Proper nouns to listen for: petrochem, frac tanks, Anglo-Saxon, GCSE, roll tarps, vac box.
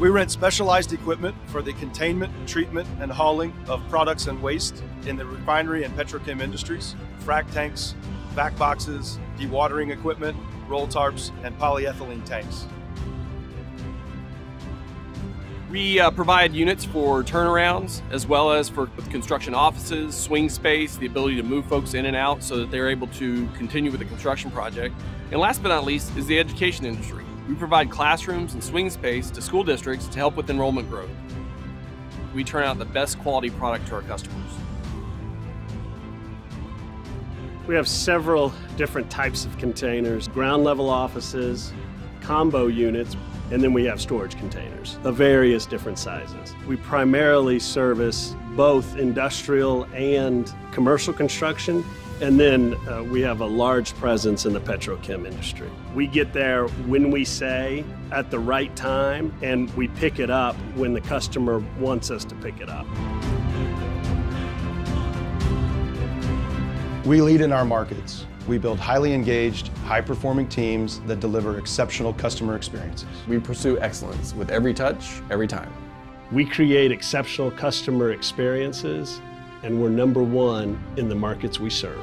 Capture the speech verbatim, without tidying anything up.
We rent specialized equipment for the containment, treatment, and hauling of products and waste in the refinery and petrochem industries, frac tanks, vac boxes, dewatering equipment, roll tarps, and polyethylene tanks. We uh, provide units for turnarounds as well as for construction offices, swing space, the ability to move folks in and out so that they're able to continue with the construction project. And last but not least is the education industry. We provide classrooms and swing space to school districts to help with enrollment growth. We turn out the best quality product to our customers. We have several different types of containers: ground level offices, combo units, and then we have storage containers of various different sizes. We primarily service both industrial and commercial construction, and then uh, we have a large presence in the petrochem industry. We get there when we say, at the right time, and we pick it up when the customer wants us to pick it up. We lead in our markets. We build highly engaged, high-performing teams that deliver exceptional customer experiences. We pursue excellence with every touch, every time. We create exceptional customer experiences, and we're number one in the markets we serve.